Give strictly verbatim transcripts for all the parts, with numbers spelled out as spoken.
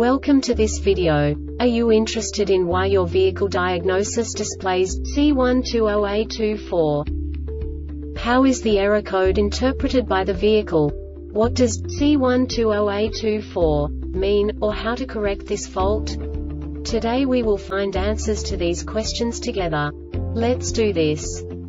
Welcome to this video. Are you interested in why your vehicle diagnosis displays C one two zero A two four? How is the error code interpreted by the vehicle? What does C one two zero A two four mean, or how to correct this fault? Today we will find answers to these questions together. Let's do this.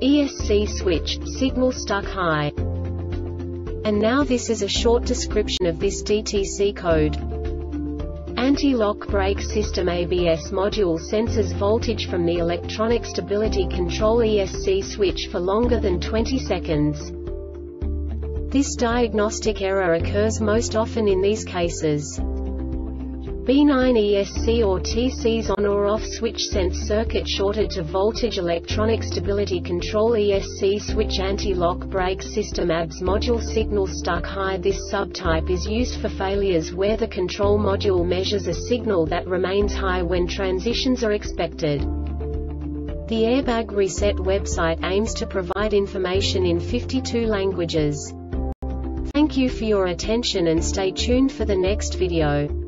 E S C switch, signal stuck high. And now this is a short description of this D T C code. Anti-lock brake system A B S module senses voltage from the electronic stability control E S C switch for longer than twenty seconds. This diagnostic error occurs most often in these cases. B nine E S C or T C S on or off switch sense circuit shorted to voltage electronic stability control E S C switch anti-lock brake system A B S module signal stuck high. This subtype is used for failures where the control module measures a signal that remains high when transitions are expected. The Airbag Reset website aims to provide information in fifty-two languages. Thank you for your attention and stay tuned for the next video.